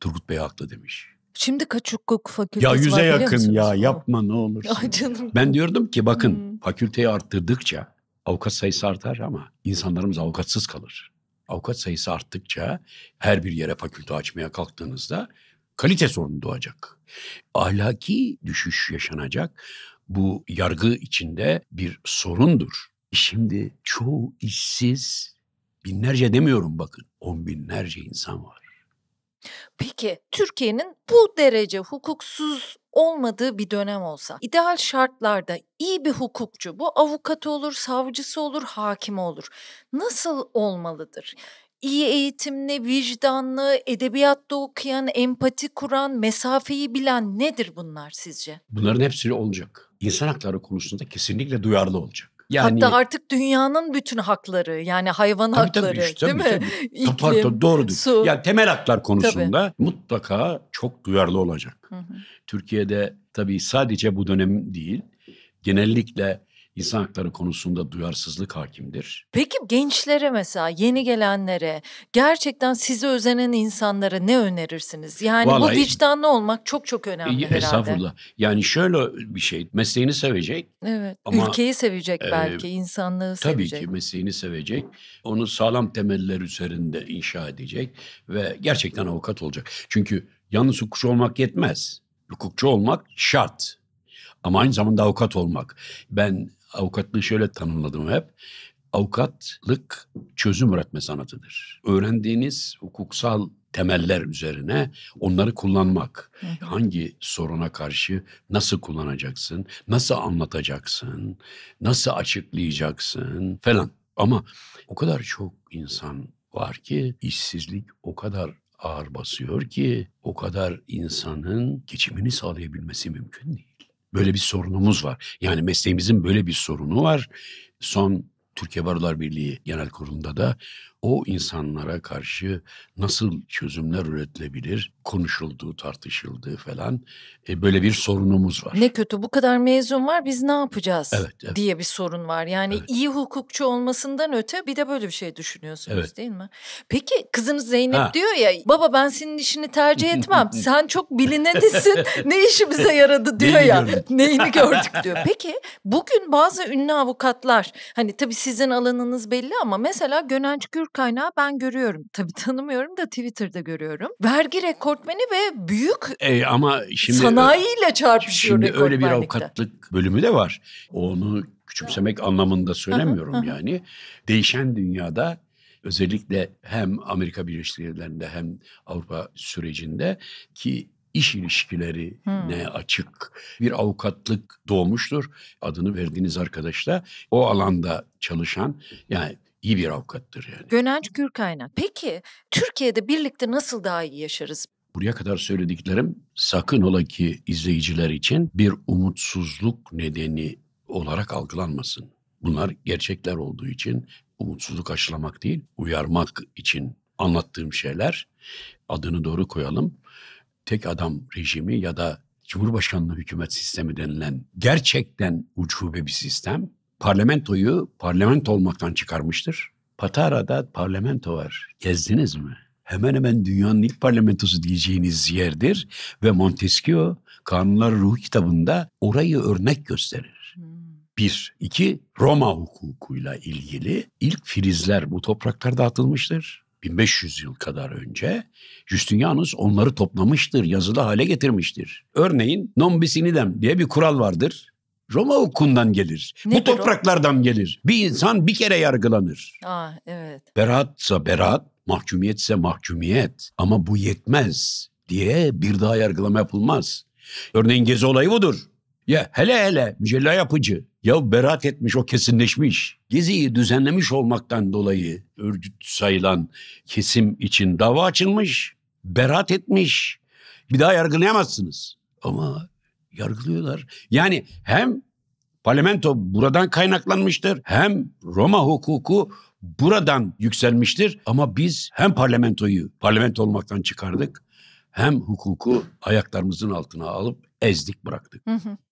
Turgut Bey haklı demiş. Şimdi kaç hukuk fakültesi var biliyor musunuz? Ya 100'e yakın ya yapma ne olursun. Ay canım. Ben diyordum ki bakın fakülteyi arttırdıkça avukat sayısı artar ama insanlarımız avukatsız kalır. Avukat sayısı arttıkça her bir yere fakülte açmaya kalktığınızda kalite sorunu doğacak. Ahlaki düşüş yaşanacak. Bu yargı içinde bir sorundur. Şimdi çoğu işsiz binlerce demiyorum bakın 10 binlerce insan var. Peki Türkiye'nin bu derece hukuksuz olmadığı bir dönem olsa ideal şartlarda iyi bir hukukçu bu avukat olur, savcısı olur, hakim olur. Nasıl olmalıdır? İyi eğitimli, vicdanlı, edebiyatta okuyan, empati kuran, mesafeyi bilen nedir bunlar sizce? Bunların hepsi olacak. İnsan hakları konusunda kesinlikle duyarlı olacak. Yani, hatta artık dünyanın bütün hakları, yani hayvan hakları, değil mi? İklim, doğru, su. Yani temel haklar konusunda mutlaka çok duyarlı olacak. Hı hı. Türkiye'de tabii sadece bu dönem değil, genellikle İnsan hakları konusunda duyarsızlık hakimdir. Peki gençlere mesela, yeni gelenlere, gerçekten size özenen insanlara ne önerirsiniz? Yani vallahi, bu vicdanlı olmak çok çok önemli herhalde. Estağfurullah. Yani şöyle bir şey, mesleğini sevecek. Evet, ama, ülkeyi sevecek belki, insanlığı sevecek. Tabii ki mesleğini sevecek, onu sağlam temeller üzerinde inşa edecek ve gerçekten avukat olacak. Çünkü yalnız hukukçu olmak yetmez. Hukukçu olmak şart ama aynı zamanda avukat olmak. Ben avukatlığı şöyle tanımladım hep. Avukatlık çözüm üretme sanatıdır. Öğrendiğiniz hukuksal temeller üzerine onları kullanmak. Evet. Hangi soruna karşı nasıl kullanacaksın, nasıl anlatacaksın, nasıl açıklayacaksın falan. Ama o kadar çok insan var ki, işsizlik o kadar ağır basıyor ki, o kadar insanın geçimini sağlayabilmesi mümkün değil. Böyle bir sorunumuz var. Yani mesleğimizin böyle bir sorunu var. Son Türkiye Barolar Birliği Genel Kurulu'nda da o insanlara karşı nasıl çözümler üretilebilir konuşuldu, tartışıldı falan. Böyle bir sorunumuz var. Ne kötü, bu kadar mezun var, biz ne yapacağız diye bir sorun var. Yani iyi hukukçu olmasından öte bir de böyle bir şey düşünüyorsunuz değil mi? Peki kızınız Zeynep diyor ya, baba ben senin işini tercih etmem. Sen çok bilinenlisin, ne işimize yaradı diyor ya. Neyini gördük diyor. Peki bugün bazı ünlü avukatlar, hani tabii sizin alanınız belli ama mesela Gönenç Gür kaynağı ben görüyorum. Tabii tanımıyorum da Twitter'da görüyorum. Vergi rekortmeni ve büyük ama şimdi sanayiyle çarpışıyor rekortmenlikte. Şimdi öyle bir avukatlık bölümü de var. Onu küçümsemek anlamında söylemiyorum yani. Değişen dünyada özellikle hem Amerika Birleşik Devletleri'nde hem Avrupa sürecinde ki iş ilişkilerine açık bir avukatlık doğmuştur. Adını verdiğiniz arkadaş da o alanda çalışan, yani İyi bir avukattır yani. Gönenç Gürkaynak. Peki Türkiye'de birlikte nasıl daha iyi yaşarız? Buraya kadar söylediklerim sakın ola ki izleyiciler için bir umutsuzluk nedeni olarak algılanmasın. Bunlar gerçekler olduğu için umutsuzluk aşılamak değil, uyarmak için anlattığım şeyler. Adını doğru koyalım. Tek adam rejimi ya da Cumhurbaşkanlığı hükümet sistemi denilen gerçekten ucube bir sistem. Parlamentoyu parlamento olmaktan çıkarmıştır. Patara'da parlamento var. Gezdiniz mi? Hemen hemen dünyanın ilk parlamentosu diyeceğiniz yerdir. Ve Montesquieu Kanunlar Ruhu kitabında orayı örnek gösterir. Bir, iki, Roma hukukuyla ilgili ilk filizler bu topraklarda atılmıştır. 1500 yıl kadar önce Justinianus onları toplamıştır, yazılı hale getirmiştir. Örneğin non bis in idem diye bir kural vardır. Roma hukukundan gelir. Nedir bu topraklardan o? Gelir. Bir insan bir kere yargılanır. Aa, evet. Beraatsa beraat, mahkumiyetse mahkumiyet. Ama bu yetmez diye bir daha yargılama yapılmaz. Örneğin Gezi olayı budur. Ya hele mücella yapıcı. Ya beraat etmiş, o kesinleşmiş. Gezi'yi düzenlemiş olmaktan dolayı örgüt sayılan kesim için dava açılmış. Beraat etmiş. Bir daha yargılayamazsınız. Ama yargılıyorlar. Yani hem parlamento buradan kaynaklanmıştır, hem Roma hukuku buradan yükselmiştir. Ama biz hem parlamentoyu parlamento olmaktan çıkardık, hem hukuku ayaklarımızın altına alıp ezdik bıraktık.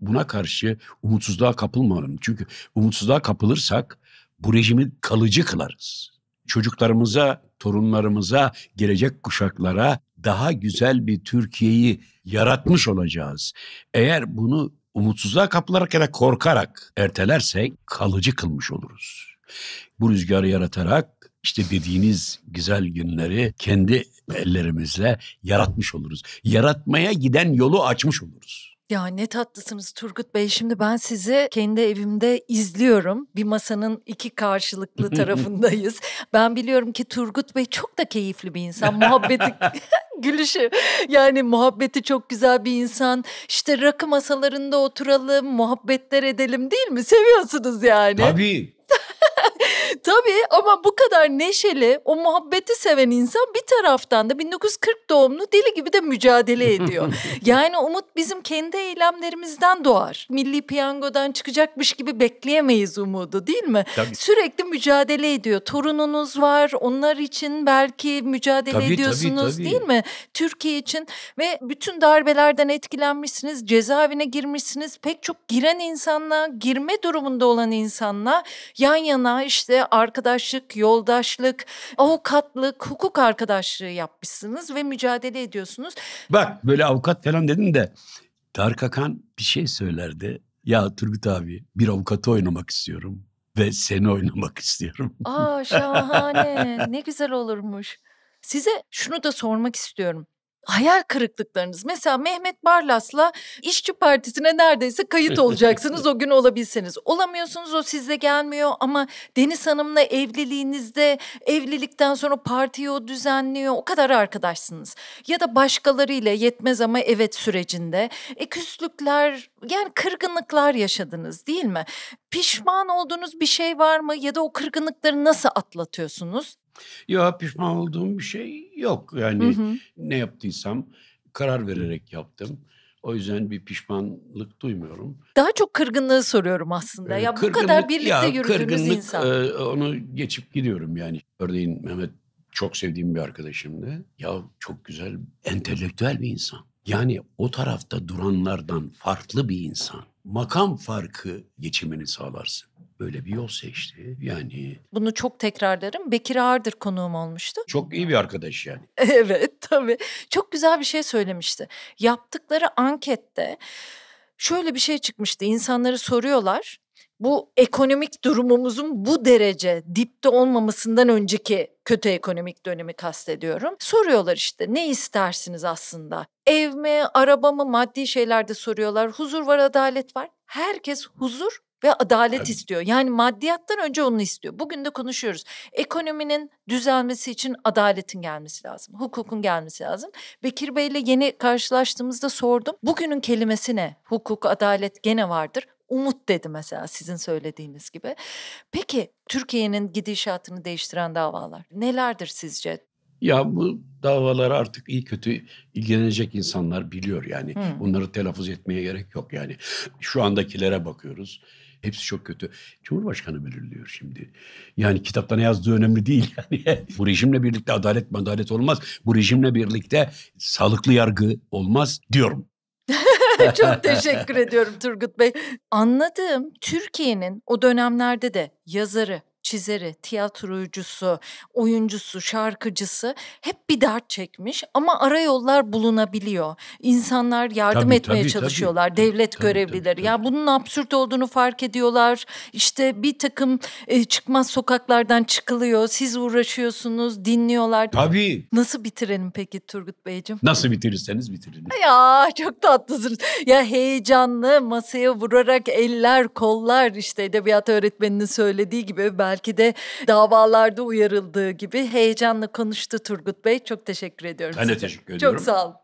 Buna karşı umutsuzluğa kapılmayalım. Çünkü umutsuzluğa kapılırsak bu rejimi kalıcı kılarız. Çocuklarımıza, torunlarımıza, gelecek kuşaklara daha güzel bir Türkiye'yi yaratmış olacağız. Eğer bunu umutsuzluğa kapılarak ya da korkarak ertelersek kalıcı kılmış oluruz. Bu rüzgarı yaratarak işte dediğiniz güzel günleri kendi ellerimizle yaratmış oluruz. Yaratmaya giden yolu açmış oluruz. Ya ne tatlısınız Turgut Bey. Şimdi ben sizi kendi evimde izliyorum. Bir masanın iki karşılıklı tarafındayız. Ben biliyorum ki Turgut Bey çok da keyifli bir insan. Muhabbeti, gülüşü, yani muhabbeti çok güzel bir insan. İşte rakı masalarında oturalım, muhabbetler edelim değil mi? Seviyorsunuz yani. Tabii. Tabii ama bu kadar neşeli, o muhabbeti seven insan bir taraftan da 1940 doğumlu deli gibi de mücadele ediyor. Yani umut bizim kendi eylemlerimizden doğar. Milli Piyango'dan çıkacakmış gibi bekleyemeyiz umudu, değil mi? Tabii. Sürekli mücadele ediyor. Torununuz var, onlar için belki mücadele ediyorsunuz değil mi? Türkiye için ve bütün darbelerden etkilenmişsiniz, cezaevine girmişsiniz. Pek çok giren insanla, girme durumunda olan insanla yan yana işte arkadaşlık, yoldaşlık, avukatlık, hukuk arkadaşlığı yapmışsınız ve mücadele ediyorsunuz. Bak böyle avukat falan dedin de Tarık Akan bir şey söylerdi. Ya Turgut abi bir avukatı oynamak istiyorum ve seni oynamak istiyorum. Aa şahane, ne güzel olurmuş. Size şunu da sormak istiyorum. Hayal kırıklıklarınız. Mesela Mehmet Barlas'la İşçi Partisi'ne neredeyse kayıt olacaksınız o gün olabilseniz. Olamıyorsunuz, o size gelmiyor ama Deniz Hanım'la evliliğinizde, evlilikten sonra partiyi o düzenliyor. O kadar arkadaşsınız. Ya da başkalarıyla yetmez ama evet sürecinde. Küslükler, yani kırgınlıklar yaşadınız değil mi? Pişman olduğunuz bir şey var mı? Ya da o kırgınlıkları nasıl atlatıyorsunuz? Ya pişman olduğum bir şey yok. Yani ne yaptıysam karar vererek yaptım. O yüzden bir pişmanlık duymuyorum. Daha çok kırgınlığı soruyorum aslında. Ya bu kadar birlikte yürüdüğünüz insan. Onu geçip gidiyorum yani. Örneğin Mehmet çok sevdiğim bir arkadaşımdı. Ya çok güzel, entelektüel bir insan. Yani o tarafta duranlardan farklı bir insan. Makam farkı geçimini sağlarsın. Böyle bir yol seçti yani. Bunu çok tekrarlarım. Bekir Ağırdır konuğum olmuştu. Çok iyi bir arkadaş yani. Evet tabii. Çok güzel bir şey söylemişti. Yaptıkları ankette şöyle bir şey çıkmıştı. İnsanları soruyorlar. Bu ekonomik durumumuzun bu derece dipte olmamasından önceki kötü ekonomik dönemi kastediyorum. Soruyorlar işte ne istersiniz aslında? Ev mi, araba mı, maddi şeylerde soruyorlar. Huzur var, adalet var. Herkes huzur ve adalet istiyor. Yani maddiyattan önce onu istiyor. Bugün de konuşuyoruz. Ekonominin düzelmesi için adaletin gelmesi lazım. Hukukun gelmesi lazım. Bekir Bey'le yeni karşılaştığımızda sordum. Bugünün kelimesi ne? Hukuk, adalet gene vardır. Umut dedi mesela sizin söylediğiniz gibi. Peki Türkiye'nin gidişatını değiştiren davalar nelerdir sizce? Ya bu davaları artık iyi kötü ilgilenecek insanlar biliyor yani. Bunları telaffuz etmeye gerek yok yani. Şu andakilere bakıyoruz. Hepsi çok kötü. Cumhurbaşkanı belirliyor şimdi. Yani kitapta ne yazdığı önemli değil. Yani bu rejimle birlikte adalet olmaz. Bu rejimle birlikte sağlıklı yargı olmaz diyorum. Çok teşekkür ediyorum Turgut Bey. Anladığım Türkiye'nin o dönemlerde de yazarı, çizeri, tiyatrocusu, oyuncusu, şarkıcısı hep bir dert çekmiş ama arayollar bulunabiliyor. İnsanlar yardım etmeye çalışıyorlar, devlet görevlileri. Ya bunun absürt olduğunu fark ediyorlar. İşte bir takım çıkmaz sokaklardan çıkılıyor. Siz uğraşıyorsunuz, dinliyorlar. Tabii. Nasıl bitirelim peki Turgut Beyciğim? Nasıl bitirirseniz bitirin. Ya çok tatlısınız. Ya heyecanlı, masaya vurarak eller, kollar, işte edebiyat öğretmeninin söylediği gibi belki de davalarda uyarıldığı gibi heyecanla konuştu Turgut Bey. Çok teşekkür ediyorum size. Ben de teşekkür ediyorum. Çok sağ olun.